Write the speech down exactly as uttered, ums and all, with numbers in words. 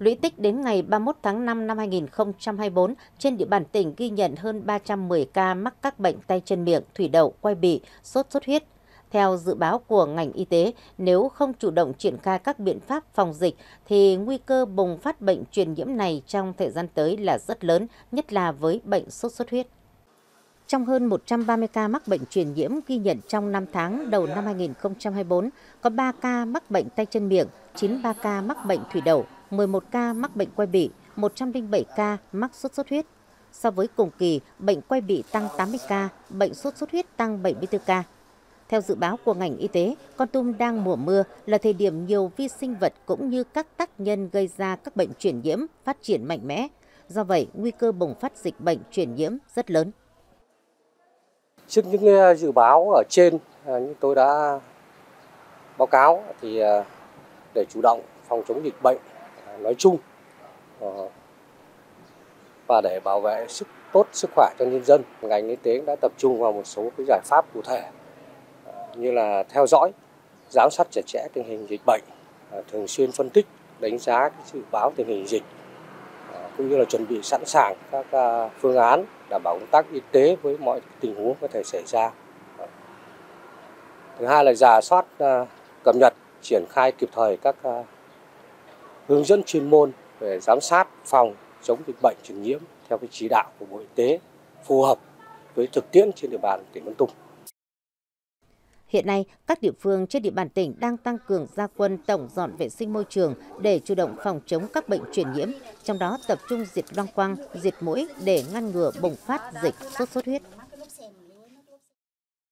lũy tích đến ngày ba mươi mốt tháng năm năm hai nghìn không trăm hai mươi tư, trên địa bàn tỉnh ghi nhận hơn ba trăm mười ca mắc các bệnh tay chân miệng, thủy đậu, quai bì, sốt xuất huyết. Theo dự báo của ngành y tế, nếu không chủ động triển khai các biện pháp phòng dịch thì nguy cơ bùng phát bệnh truyền nhiễm này trong thời gian tới là rất lớn, nhất là với bệnh sốt xuất huyết. Trong hơn một trăm ba mươi ca mắc bệnh truyền nhiễm ghi nhận trong năm tháng đầu năm hai nghìn không trăm hai mươi tư, có ba ca mắc bệnh tay chân miệng, chín mươi ba ca mắc bệnh thủy đậu, mười một ca mắc bệnh quai bì, một trăm lẻ bảy ca mắc sốt xuất huyết. So với cùng kỳ, bệnh quai bì tăng tám mươi ca, bệnh sốt xuất huyết tăng bảy mươi tư ca. Theo dự báo của ngành y tế, Kon Tum đang mùa mưa là thời điểm nhiều vi sinh vật cũng như các tác nhân gây ra các bệnh truyền nhiễm phát triển mạnh mẽ. Do vậy, nguy cơ bùng phát dịch bệnh truyền nhiễm rất lớn. Trước những dự báo ở trên như tôi đã báo cáo thì để chủ động phòng chống dịch bệnh nói chung và để bảo vệ sức tốt sức khỏe cho nhân dân, ngành y tế đã tập trung vào một số cái giải pháp cụ thể như là theo dõi, giám sát chặt chẽ tình hình dịch bệnh, thường xuyên phân tích, đánh giá cái dự báo tình hình dịch, cũng như là chuẩn bị sẵn sàng các phương án đảm bảo công tác y tế với mọi tình huống có thể xảy ra. Thứ hai là rà soát, cập nhật, triển khai kịp thời các hướng dẫn chuyên môn về giám sát, phòng, chống dịch bệnh truyền nhiễm theo cái chỉ đạo của Bộ Y tế phù hợp với thực tiễn trên địa bàn tỉnh Kon Tum. Hiện nay, các địa phương trên địa bàn tỉnh đang tăng cường gia quân tổng dọn vệ sinh môi trường để chủ động phòng chống các bệnh truyền nhiễm, trong đó tập trung diệt loang quang, diệt muỗi để ngăn ngừa bùng phát dịch sốt xuất huyết.